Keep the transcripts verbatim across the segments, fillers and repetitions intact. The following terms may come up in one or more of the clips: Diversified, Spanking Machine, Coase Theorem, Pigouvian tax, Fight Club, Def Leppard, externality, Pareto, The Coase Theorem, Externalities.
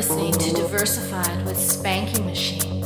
listening to Diversified with Spanking Machine.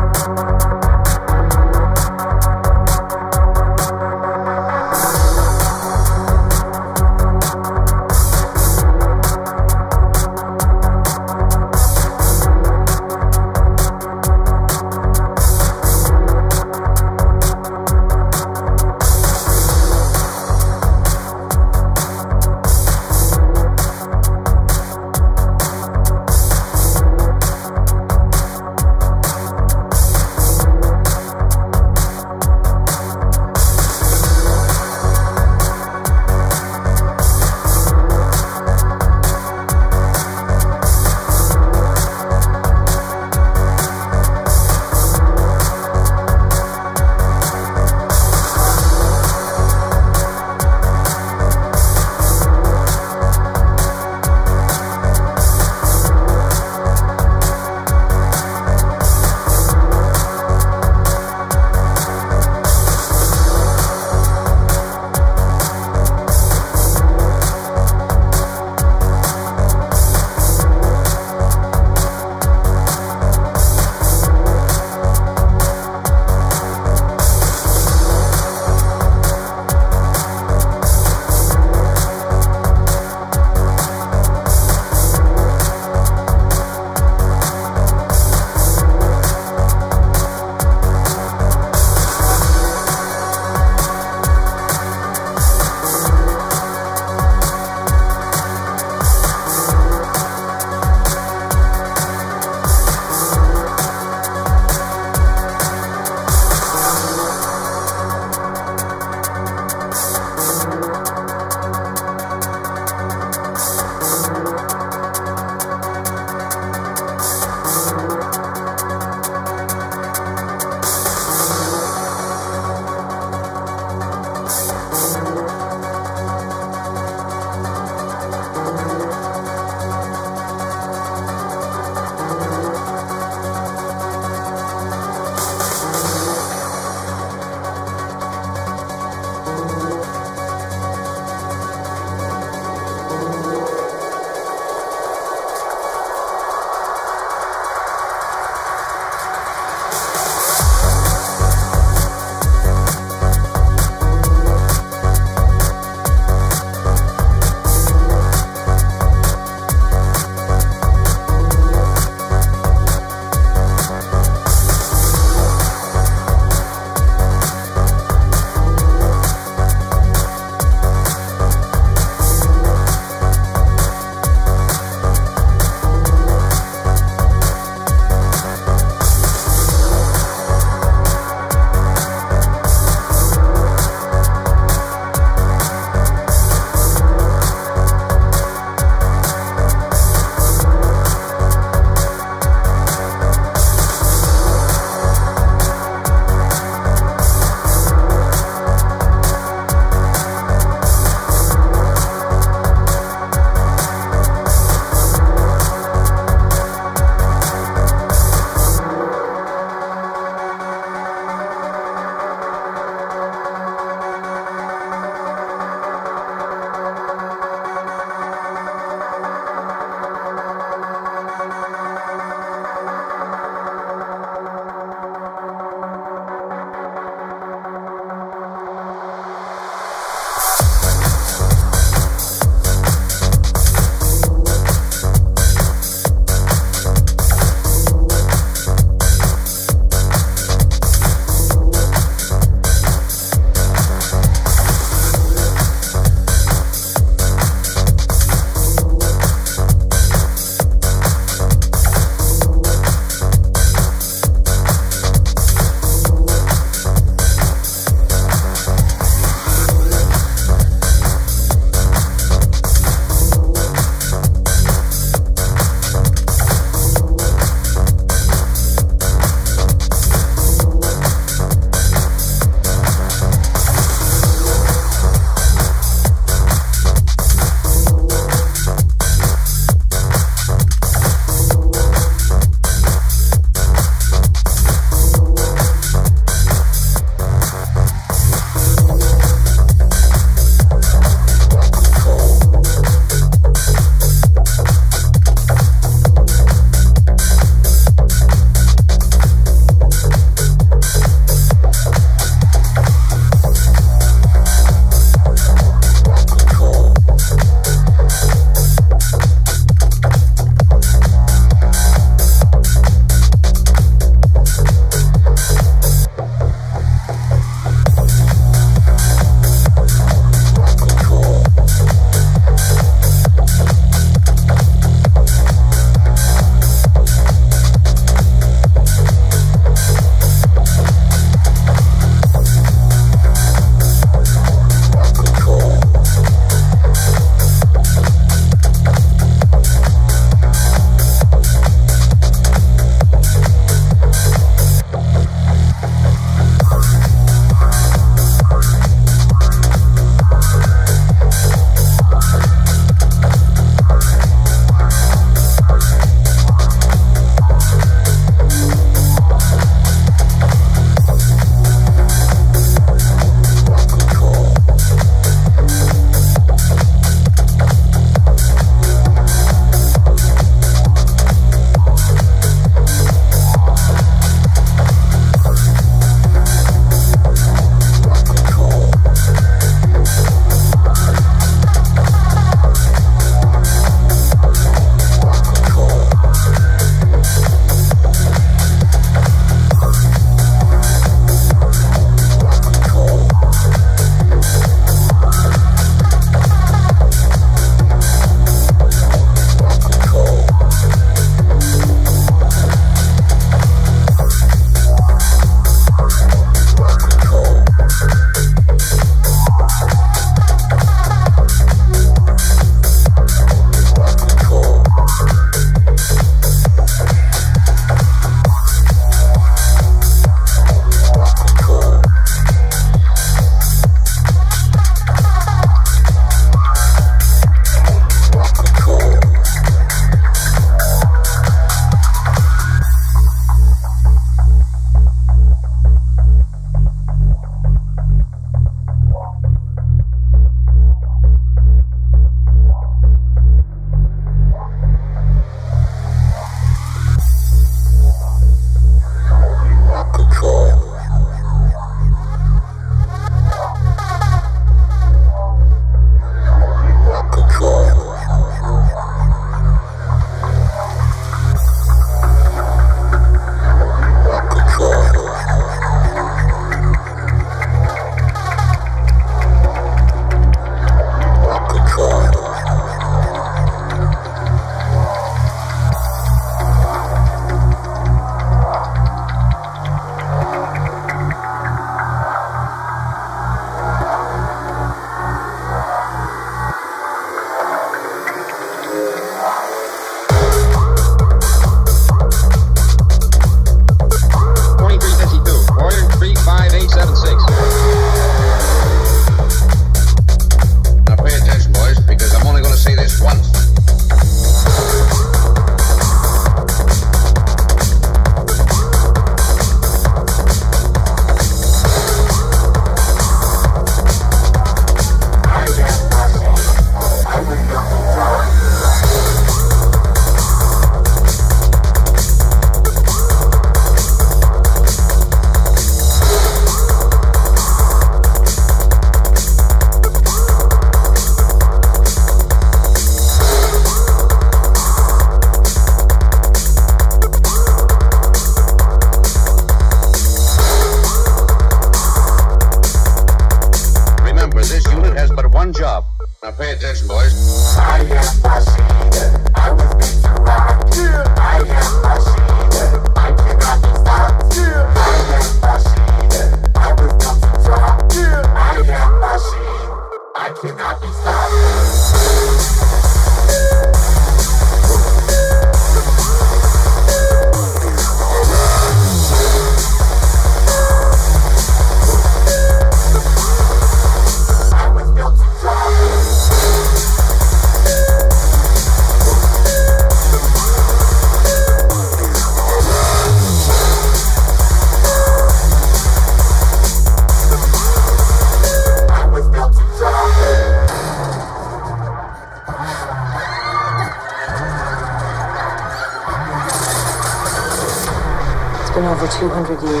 It's been over two hundred years.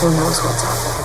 Who knows what's out there?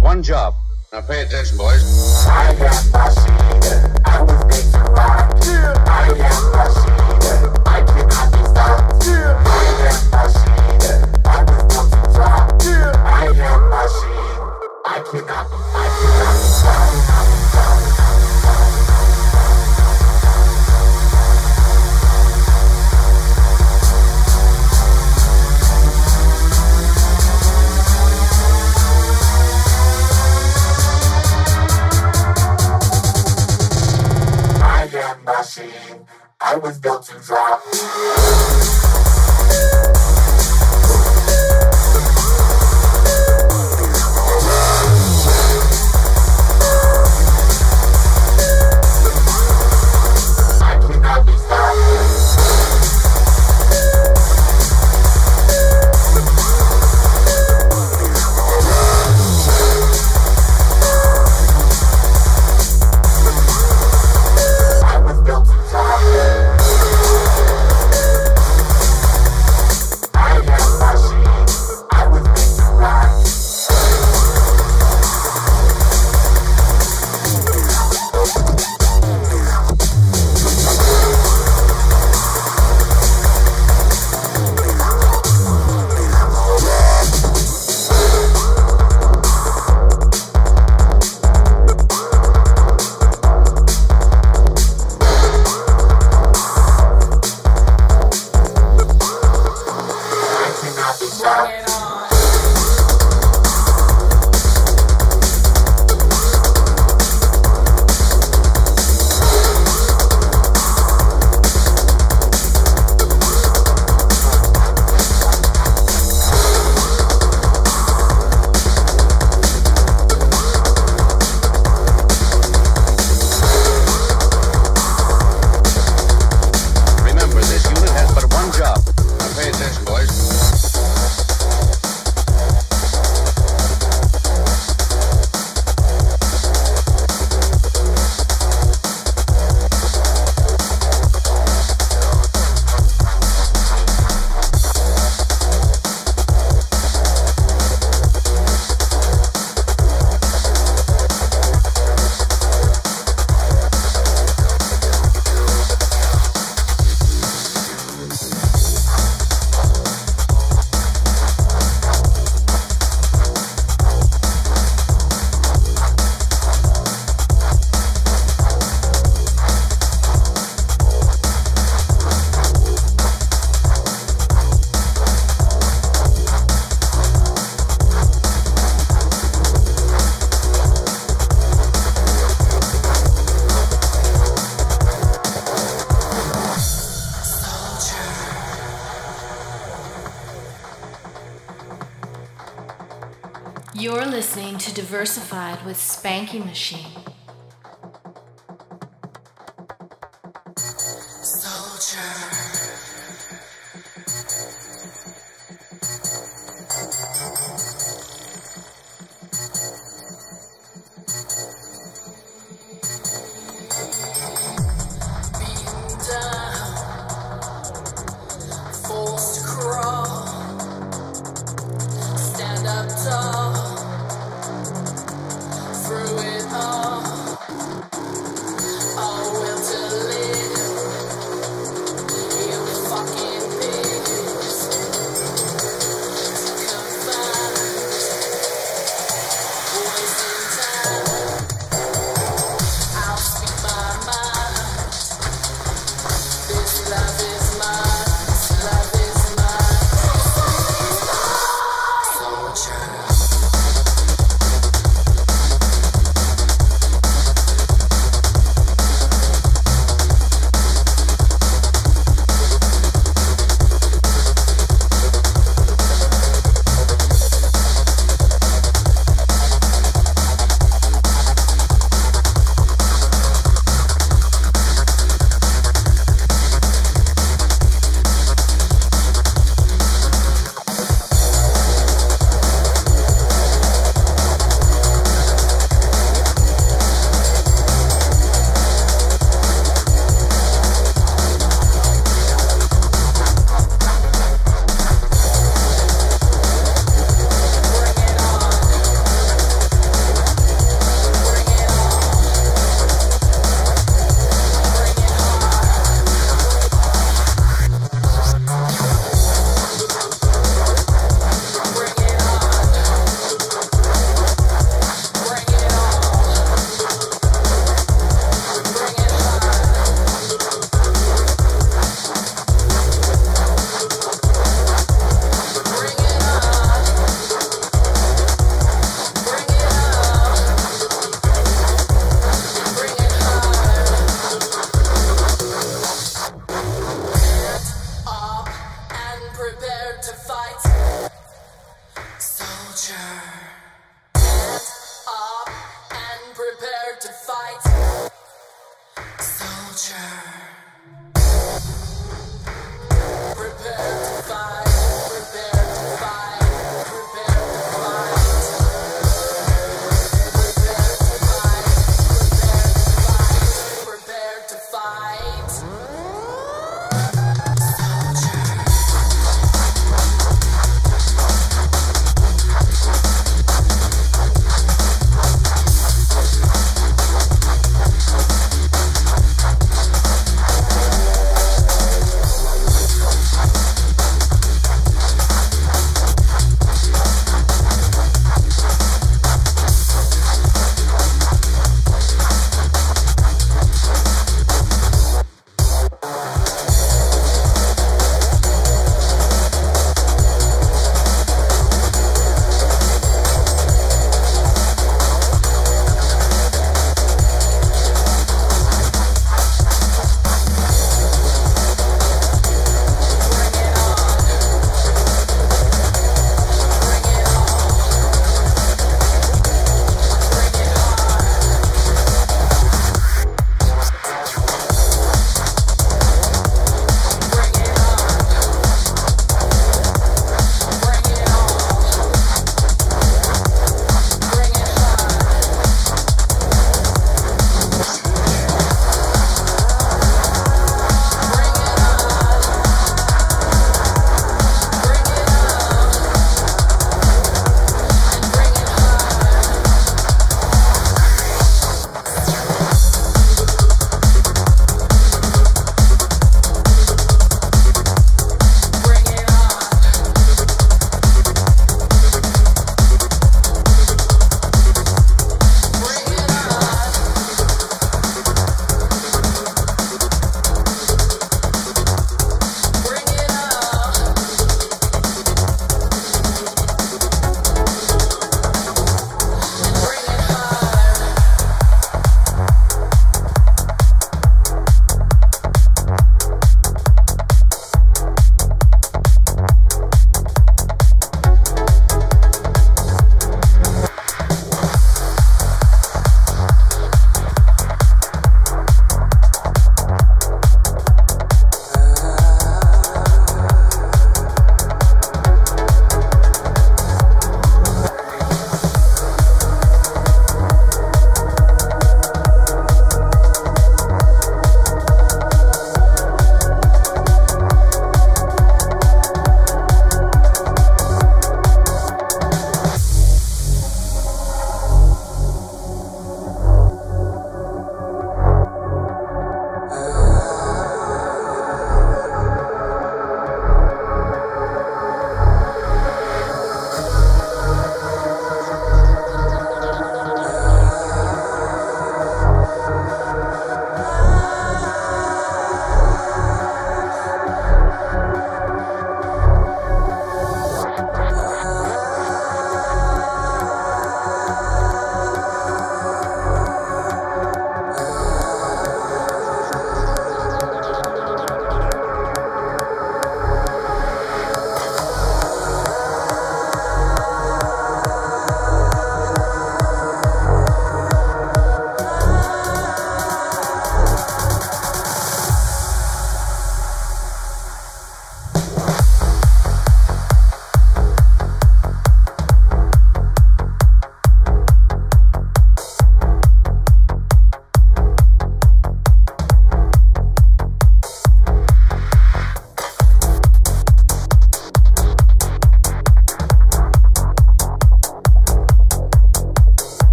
One job. Now pay attention, boys. I am a seed. I was made to rock. I am a seed. I cannot be stopped. I am a seed. I was built to drop. I am a seed. I cannot be stopped. I cannot be machine. I was built to drop. Diversified with Spanking Machine.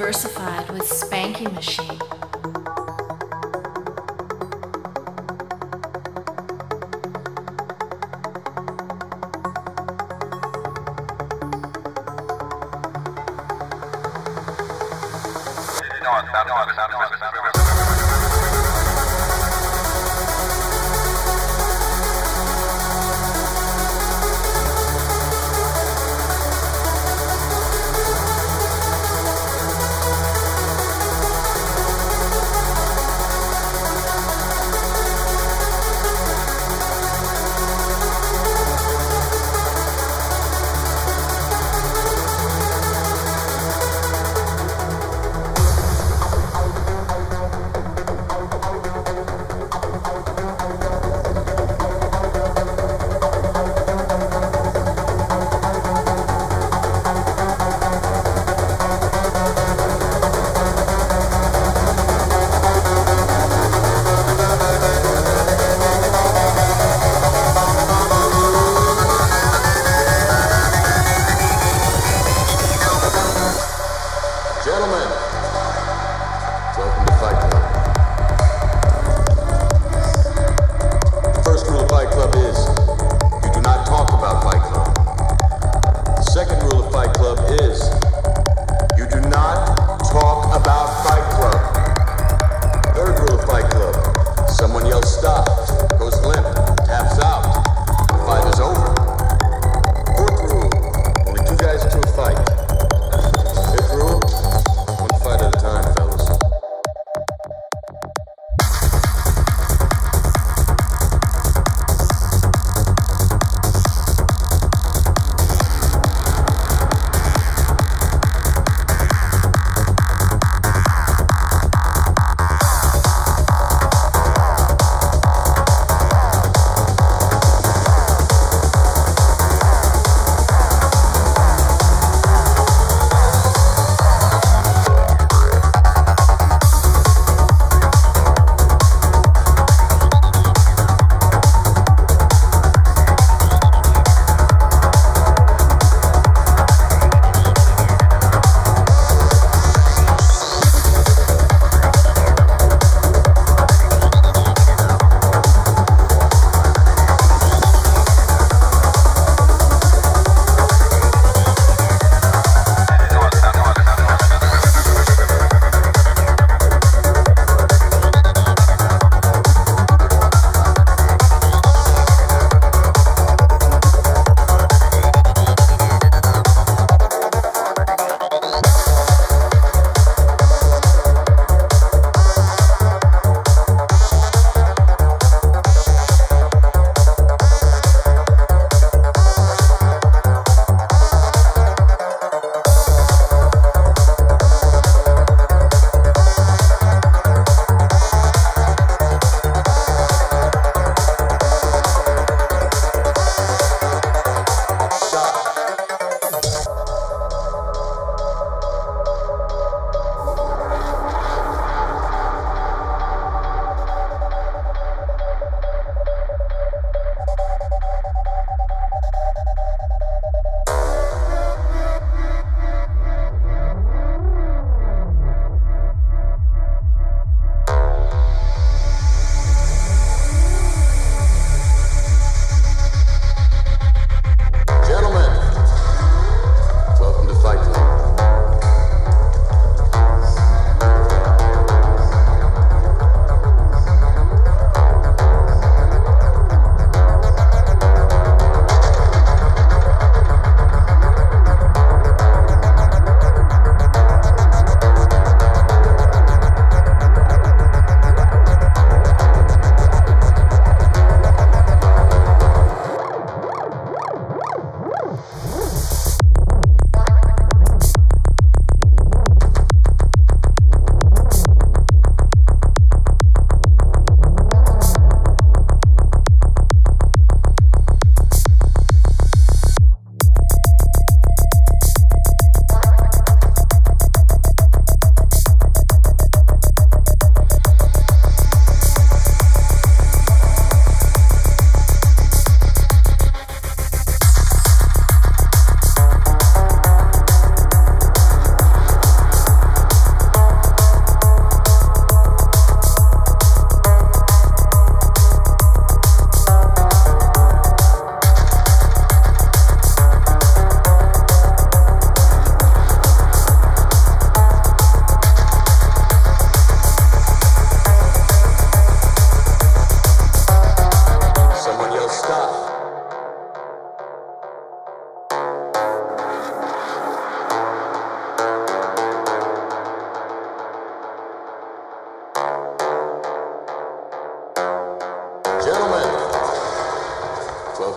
Diversified with Spanking Machine.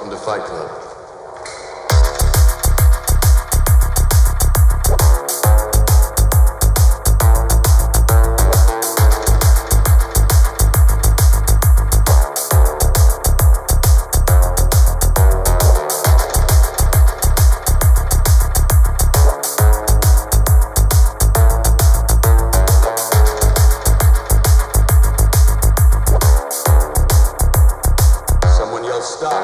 Welcome to Fight Club. Stop.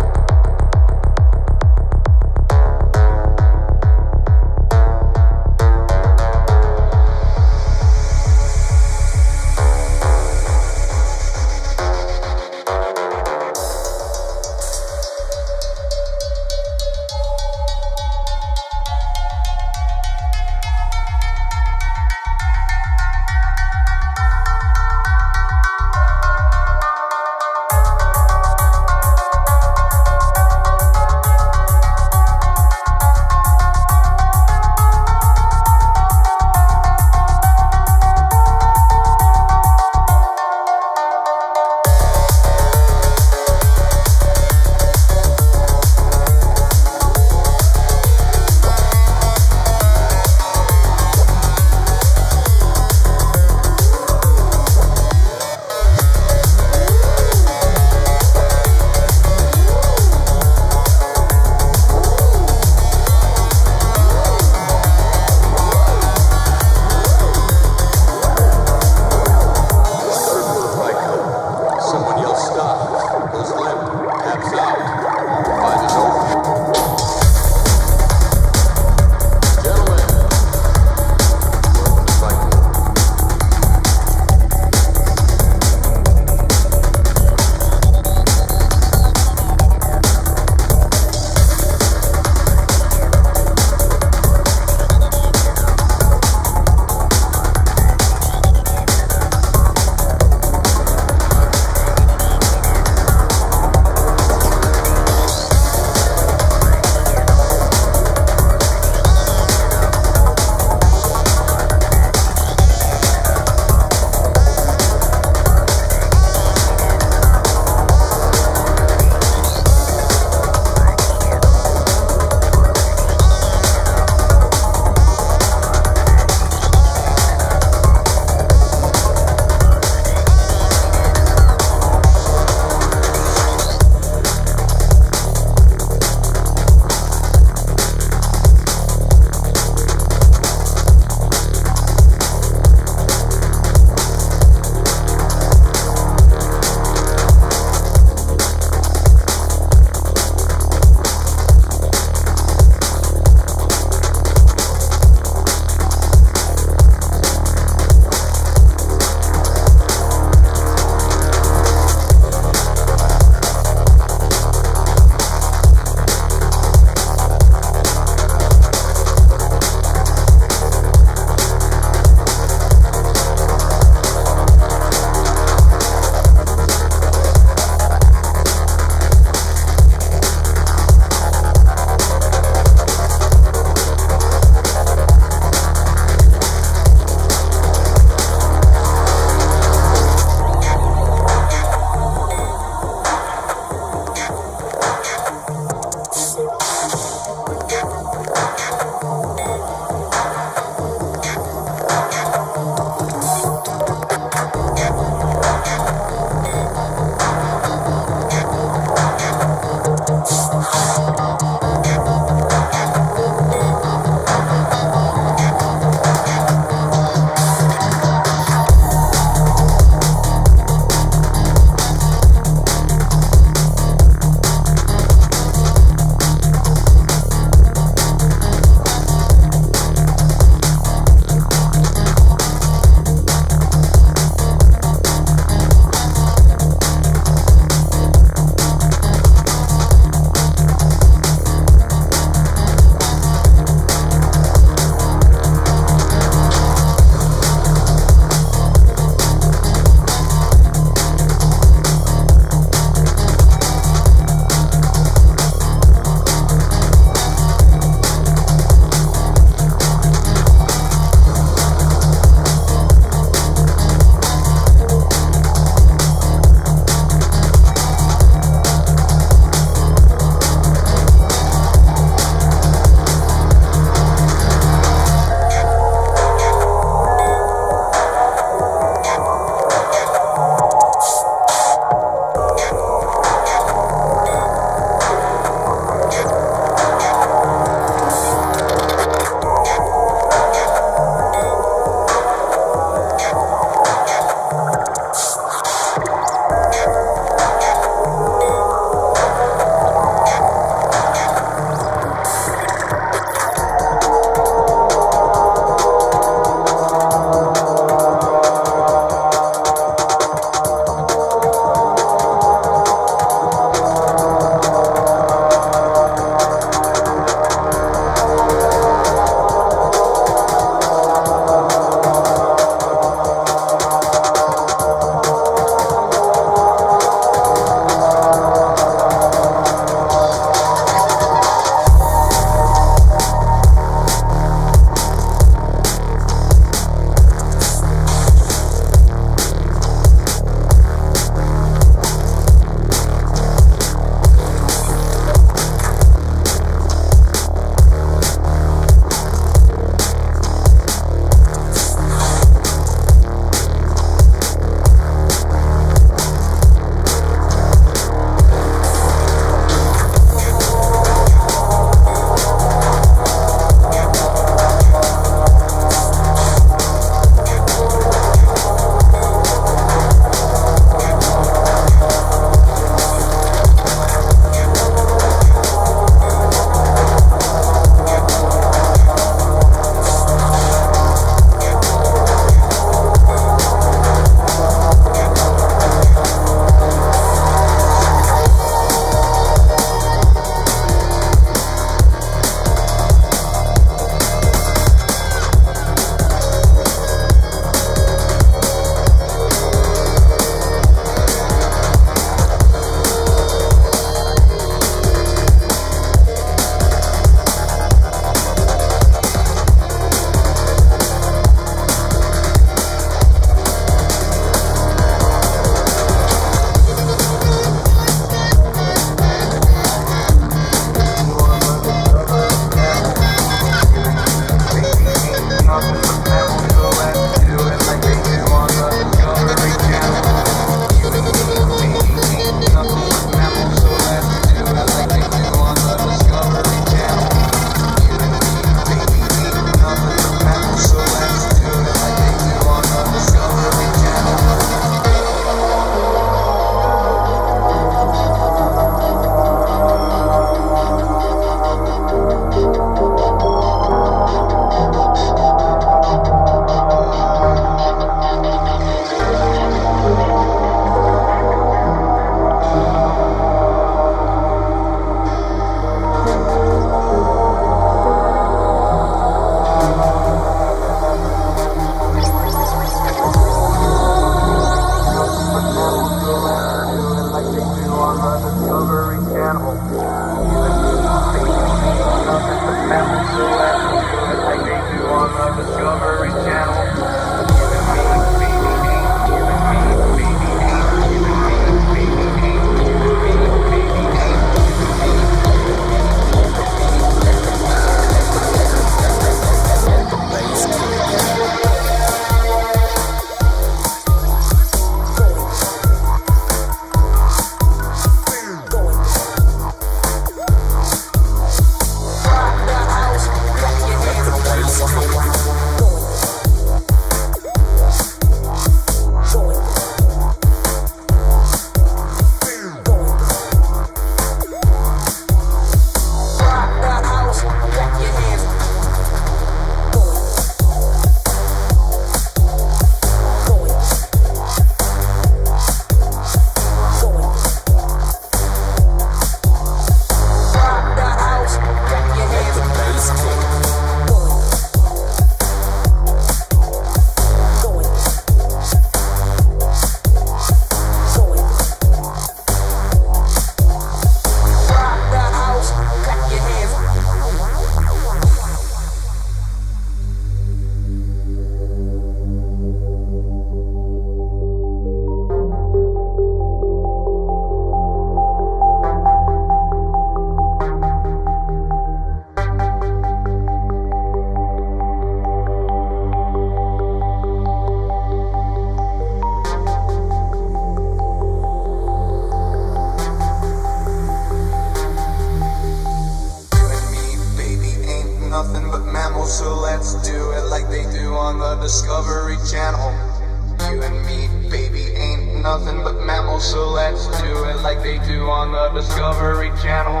nothing but mammals, so let's do it like they do on the Discovery Channel.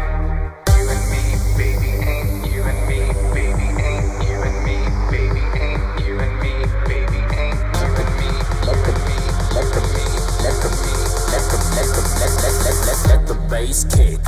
You and me, baby, ain't you and me, baby, ain't you and me, baby, ain't you and me, baby, ain't you and me. Let the beat, let the beat, let the beat, let the let the let let let let let the bass kick.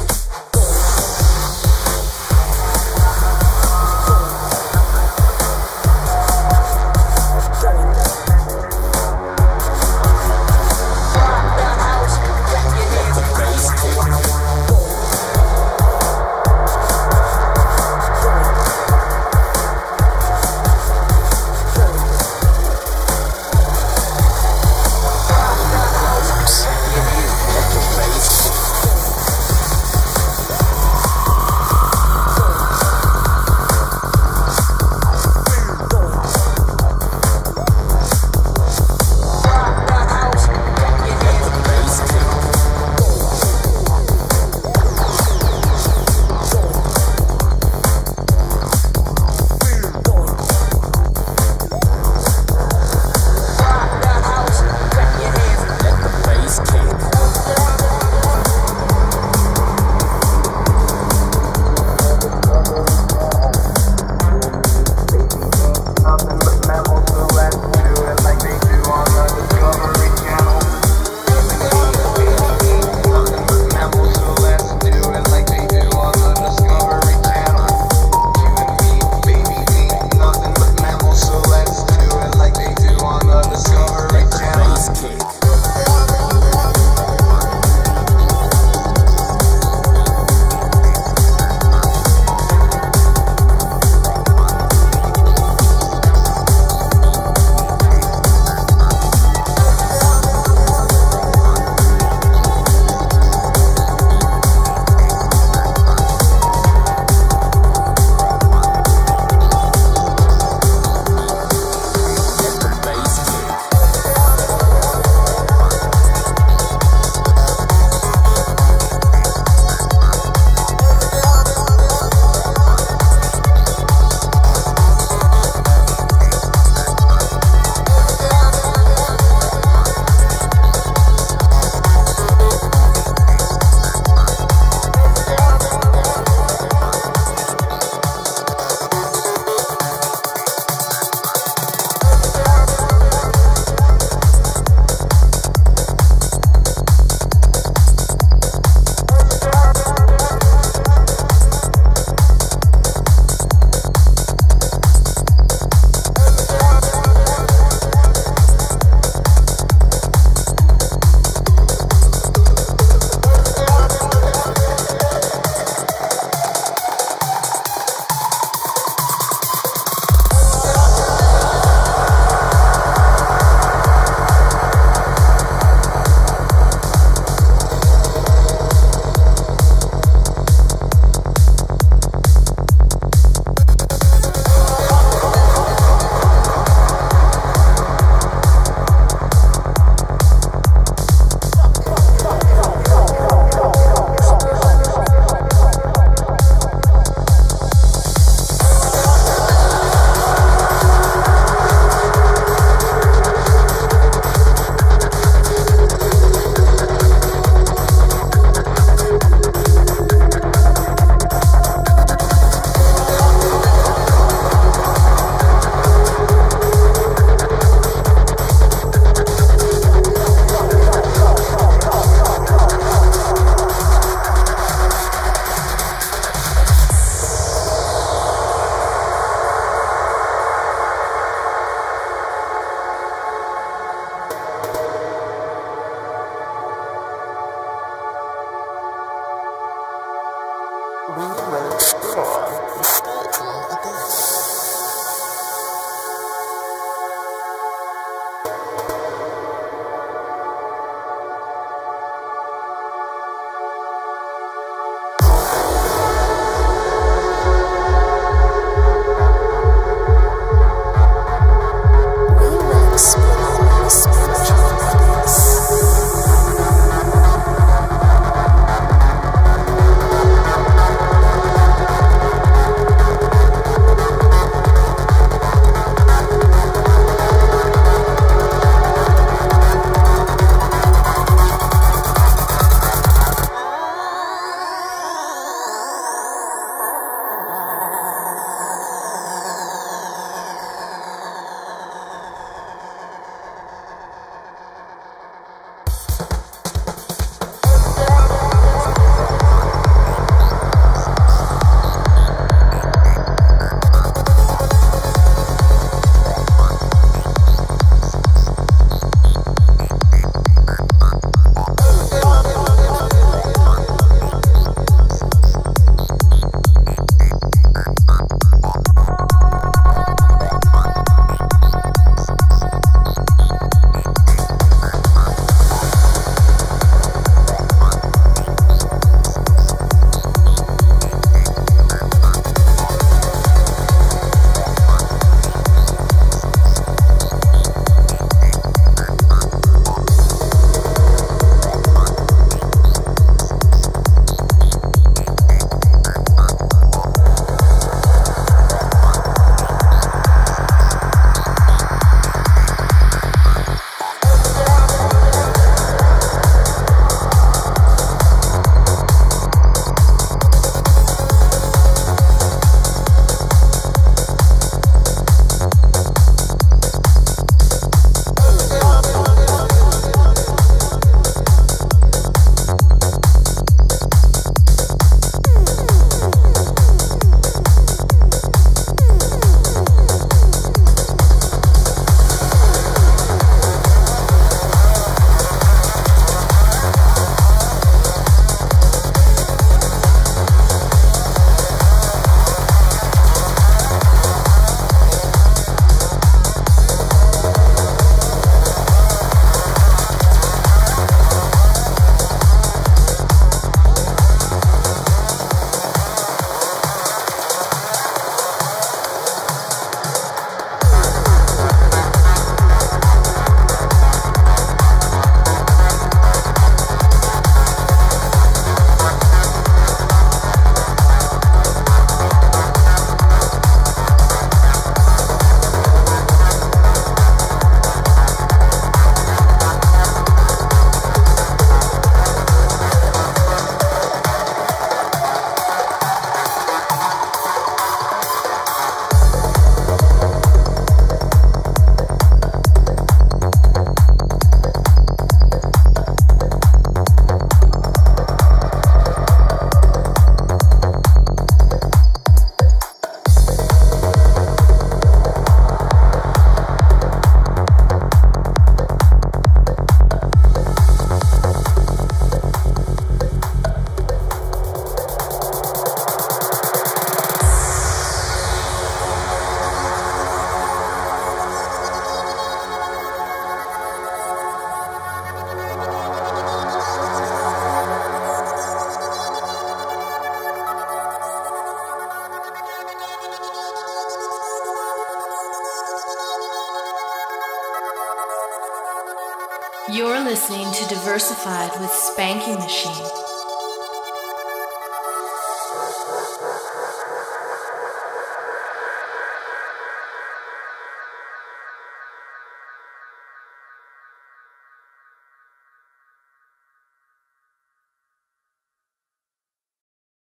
You're listening to Diversified with Spanking Machine.